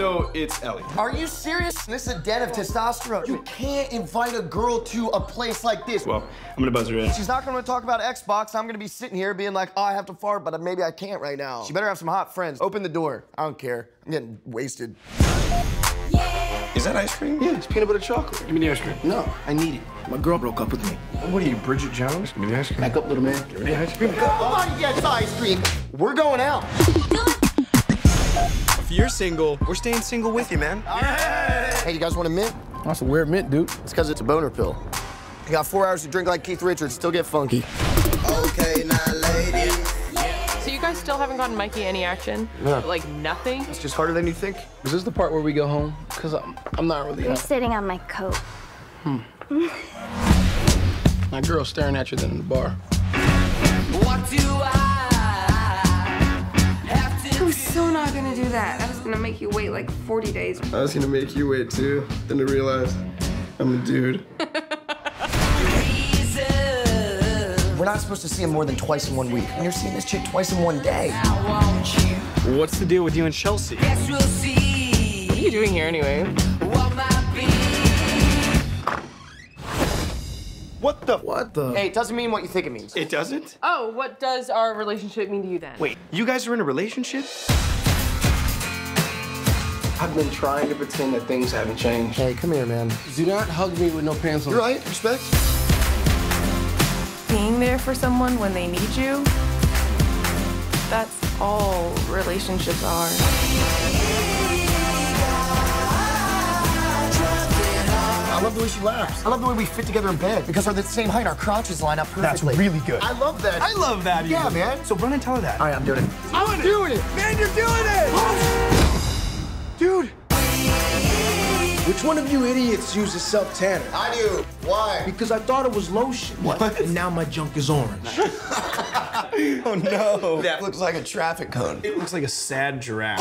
So it's Ellie. Are you serious? This is a den of testosterone. You can't invite a girl to a place like this. Well, I'm gonna buzz her in. She's not gonna talk about Xbox. I'm gonna be sitting here being like, oh, I have to fart, but maybe I can't right now. She better have some hot friends. Open the door. I don't care. I'm getting wasted. Yeah. Is that ice cream? Yeah, it's peanut butter chocolate. Give me the ice cream. No, I need it. My girl broke up with me. What are you, Bridget Jones? Give me the ice cream. Back up, little man. Give me the ice cream. Come on, yes, ice cream. We're going out. If you're single, we're staying single with you, man. Yeah. Hey, you guys want a mint? That's a weird mint, dude. It's because it's a boner pill. You got 4 hours to drink like Keith Richards, still get funky. Okay, now, ladies. So you guys still haven't gotten Mikey any action? No. Like, nothing? It's just harder than you think. Is this the part where we go home? Because I'm not really... You're sitting on my coat. My girl's staring at you then in the bar. What do I have to... I was so not gonna do that. I was gonna make you wait like 40 days. I was gonna make you wait too, then to realize I'm a dude. We're not supposed to see him more than twice in 1 week. And you're seeing this chick twice in 1 day. What's the deal with you and Chelsea? Yes, we'll see. What are you doing here anyway? What the? What the? Hey, it doesn't mean what you think it means. It doesn't? Oh, what does our relationship mean to you then? Wait, you guys are in a relationship? I've been trying to pretend that things haven't changed. Hey, come here, man. Do not hug me with no pants on. You're right, respect. Being there for someone when they need you, that's all relationships are. I love the way she laughs. I love the way we fit together in bed because we're the same height. Our crotches line up perfectly. That's really good. I love that. I love that. Yeah, either. Man. So run and tell her that. All right, I'm doing it. I'm doing it. Man, you're doing it. Oh. Dude. Which one of you idiots uses self-tanner? I do. Why? Because I thought it was lotion. What? And now my junk is orange. Oh, no. That looks like a traffic cone. It looks like a sad giraffe.